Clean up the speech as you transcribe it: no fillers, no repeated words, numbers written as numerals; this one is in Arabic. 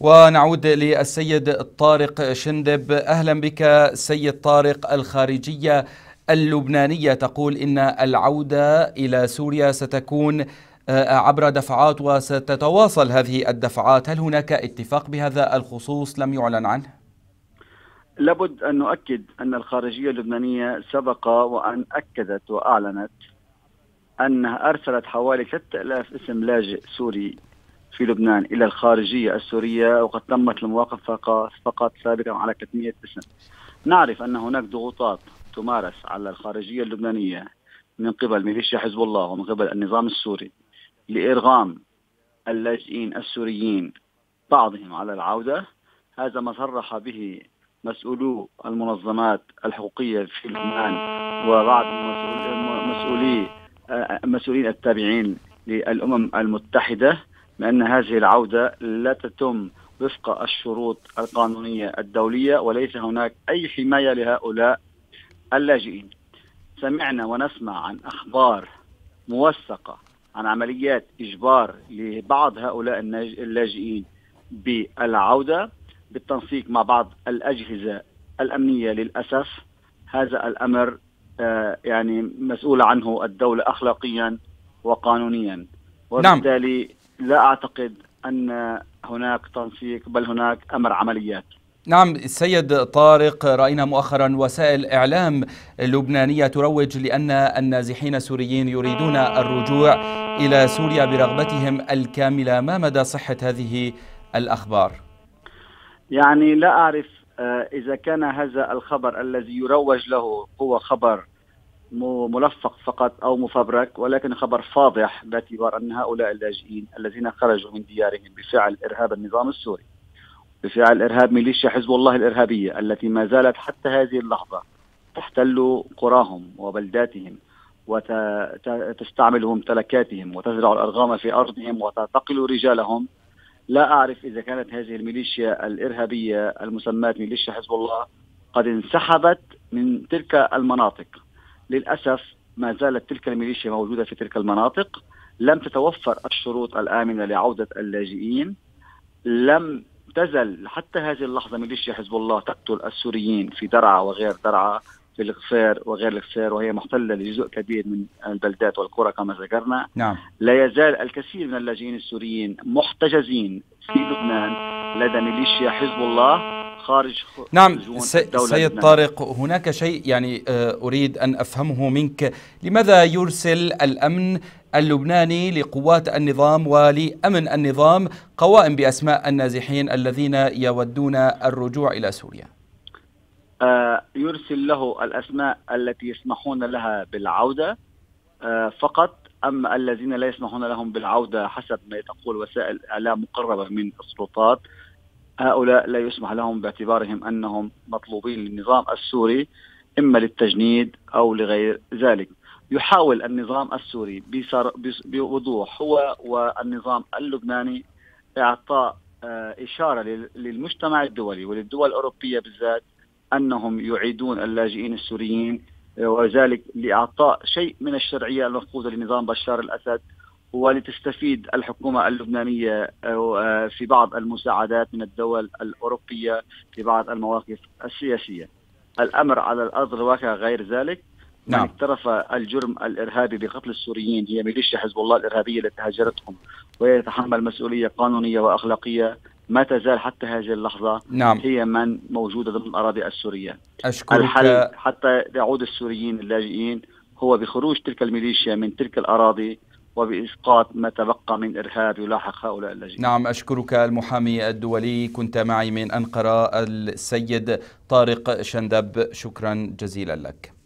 ونعود للسيد طارق شندب. أهلا بك سيد طارق. الخارجية اللبنانية تقول إن العودة إلى سوريا ستكون عبر دفعات وستتواصل هذه الدفعات، هل هناك اتفاق بهذا الخصوص لم يعلن عنه؟ لابد أن نؤكد أن الخارجية اللبنانية سبق وأن أكدت وأعلنت أنها أرسلت حوالي 3000 اسم لاجئ سوري في لبنان إلى الخارجية السورية، وقد تمت الموافقة فقط سابقا على 300 اسم. نعرف أن هناك ضغوطات تمارس على الخارجية اللبنانية من قبل ميليشيا حزب الله ومن قبل النظام السوري لإرغام اللاجئين السوريين بعضهم على العودة. هذا ما صرح به مسؤولو المنظمات الحقوقية في لبنان وبعض مسؤولين التابعين للأمم المتحدة، بأن هذه العودة لا تتم وفق الشروط القانونية الدولية وليس هناك أي حماية لهؤلاء اللاجئين. سمعنا ونسمع عن أخبار موثقة عن عمليات إجبار لبعض هؤلاء اللاجئين بالعودة بالتنسيق مع بعض الأجهزة الأمنية. للأسف هذا الأمر يعني مسؤول عنه الدولة أخلاقيا وقانونيا، وبالتالي لا أعتقد أن هناك تنسيق بل هناك أمر عمليات. نعم السيد طارق، رأينا مؤخرا وسائل إعلام لبنانية تروج لأن النازحين السوريين يريدون الرجوع إلى سوريا برغبتهم الكاملة، ما مدى صحة هذه الأخبار؟ يعني لا أعرف إذا كان هذا الخبر الذي يروج له هو خبر ملفق فقط أو مفبرك، ولكن خبر فاضح باعتبار أن هؤلاء اللاجئين الذين خرجوا من ديارهم بفعل إرهاب النظام السوري، بفعل إرهاب ميليشيا حزب الله الإرهابية التي ما زالت حتى هذه اللحظة تحتل قراهم وبلداتهم وتستعمل ممتلكاتهم وتزرع الأرغام في أرضهم وتعتقل رجالهم. لا أعرف إذا كانت هذه الميليشيا الإرهابية المسماة ميليشيا حزب الله قد انسحبت من تلك المناطق. للأسف ما زالت تلك الميليشيا موجودة في تلك المناطق، لم تتوفر الشروط الآمنة لعودة اللاجئين، لم تزل حتى هذه اللحظة ميليشيا حزب الله تقتل السوريين في درعا وغير درعا، في الغفير وغير الغفير، وهي محتلة لجزء كبير من البلدات والقرى كما ذكرنا. نعم. لا يزال الكثير من اللاجئين السوريين محتجزين في لبنان لدى ميليشيا حزب الله خارج. نعم سيد طارق، هناك شيء يعني أريد أن أفهمه منك، لماذا يرسل الأمن اللبناني لقوات النظام ولأمن النظام قوائم بأسماء النازحين الذين يودون الرجوع إلى سوريا؟ يرسل له الأسماء التي يسمحون لها بالعودة فقط، أما الذين لا يسمحون لهم بالعودة حسب ما تقول وسائل إعلام مقربة من السلطات، هؤلاء لا يسمح لهم باعتبارهم أنهم مطلوبين للنظام السوري إما للتجنيد أو لغير ذلك. يحاول النظام السوري بوضوح هو والنظام اللبناني إعطاء إشارة للمجتمع الدولي وللدول الأوروبية بالذات أنهم يعيدون اللاجئين السوريين، وذلك لإعطاء شيء من الشرعية المفقودة لنظام بشار الأسد، ولتستفيد الحكومة اللبنانية في بعض المساعدات من الدول الأوروبية في بعض المواقف السياسية. الأمر على الأرض الواقع غير ذلك. نعم. من اقترف الجرم الإرهابي بقتل السوريين هي ميليشيا حزب الله الإرهابية التي هاجرتهم، وهي تتحمل مسؤولية قانونية وأخلاقية ما تزال حتى هذه اللحظة. نعم. هي من موجودة ضمن الأراضي السورية. أشكرك. الحل حتى يعود السوريين اللاجئين هو بخروج تلك الميليشيا من تلك الأراضي وبإسقاط ما تبقى من إرهاب يلاحق هؤلاء اللاجئين. نعم أشكرك المحامي الدولي، كنت معي من أنقرة السيد طارق شندب، شكرا جزيلا لك.